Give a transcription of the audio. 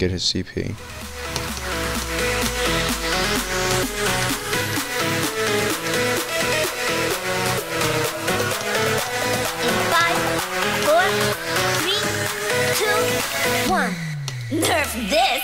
and get his CP. Nerf this!